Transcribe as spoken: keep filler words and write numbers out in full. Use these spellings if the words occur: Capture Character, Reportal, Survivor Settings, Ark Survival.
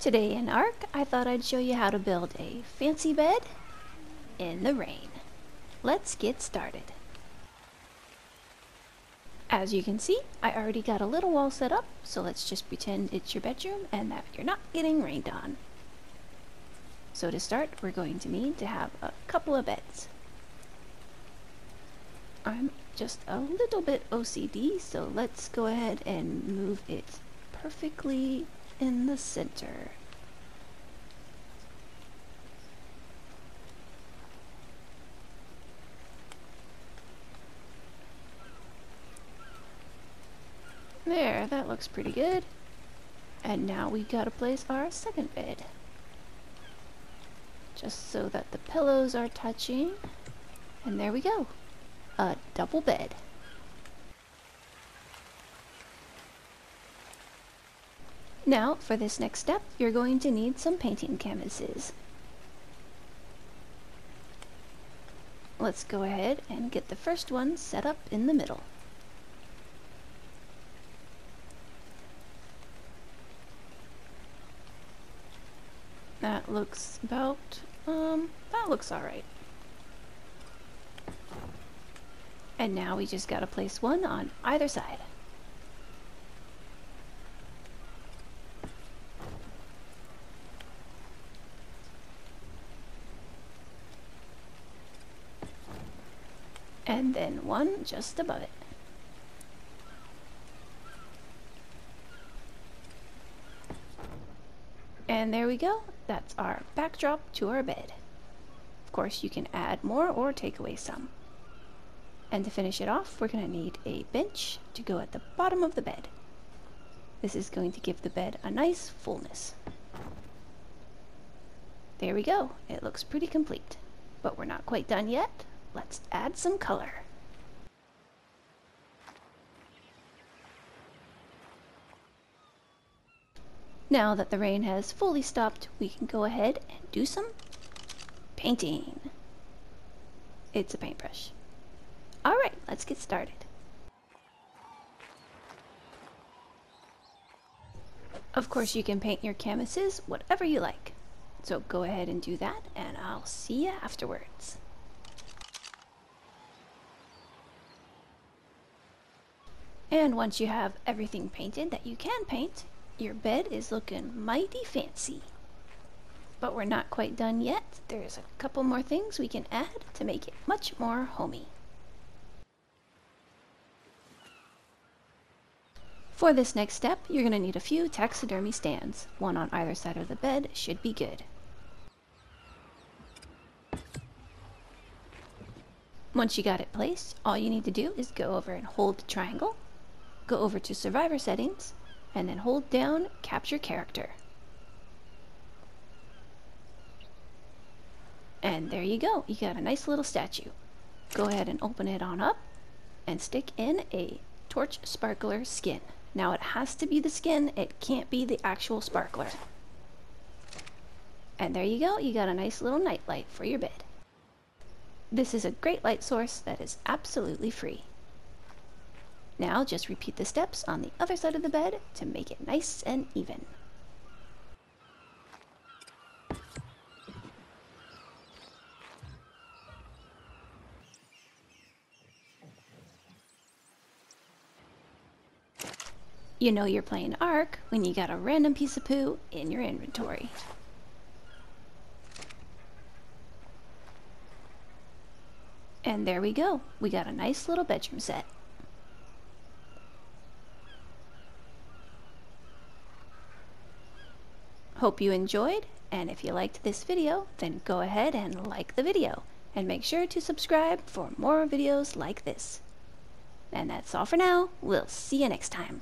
Today in Ark, I thought I'd show you how to build a fancy bed in the rain. Let's get started. As you can see, I already got a little wall set up, so let's just pretend it's your bedroom and that you're not getting rained on. So to start, we're going to need to have a couple of beds. I'm just a little bit O C D, so let's go ahead and move it perfectly in the center. There, that looks pretty good. And now we gotta place our second bed. Just so that the pillows are touching. And there we go. A double bed. Now, for this next step, you're going to need some painting canvases. Let's go ahead and get the first one set up in the middle. That looks about, um, that looks alright. And now we just gotta place one on either side. And then one just above it. And there we go. That's our backdrop to our bed. Of course, you can add more or take away some. And to finish it off, we're going to need a bench to go at the bottom of the bed. This is going to give the bed a nice fullness. There we go. It looks pretty complete. But we're not quite done yet. Let's add some color. Now that the rain has fully stopped, we can go ahead and do some painting. It's a paintbrush. Alright, let's get started. Of course, you can paint your canvases whatever you like. So go ahead and do that, and I'll see you afterwards. And once you have everything painted that you can paint, your bed is looking mighty fancy. But we're not quite done yet. There's a couple more things we can add to make it much more homey. For this next step, you're going to need a few taxidermy stands. One on either side of the bed should be good. Once you got it placed, all you need to do is go over and hold the triangle. Go over to Survivor Settings, and then hold down Capture Character. And there you go, you got a nice little statue. Go ahead and open it on up, and stick in a torch sparkler skin. Now it has to be the skin, it can't be the actual sparkler. And there you go, you got a nice little night light for your bed. This is a great light source that is absolutely free. Now just repeat the steps on the other side of the bed to make it nice and even. You know you're playing Ark when you got a random piece of poo in your inventory. And there we go, we got a nice little bedroom set. Hope you enjoyed, and if you liked this video, then go ahead and like the video, and make sure to subscribe for more videos like this. And that's all for now, we'll see you next time.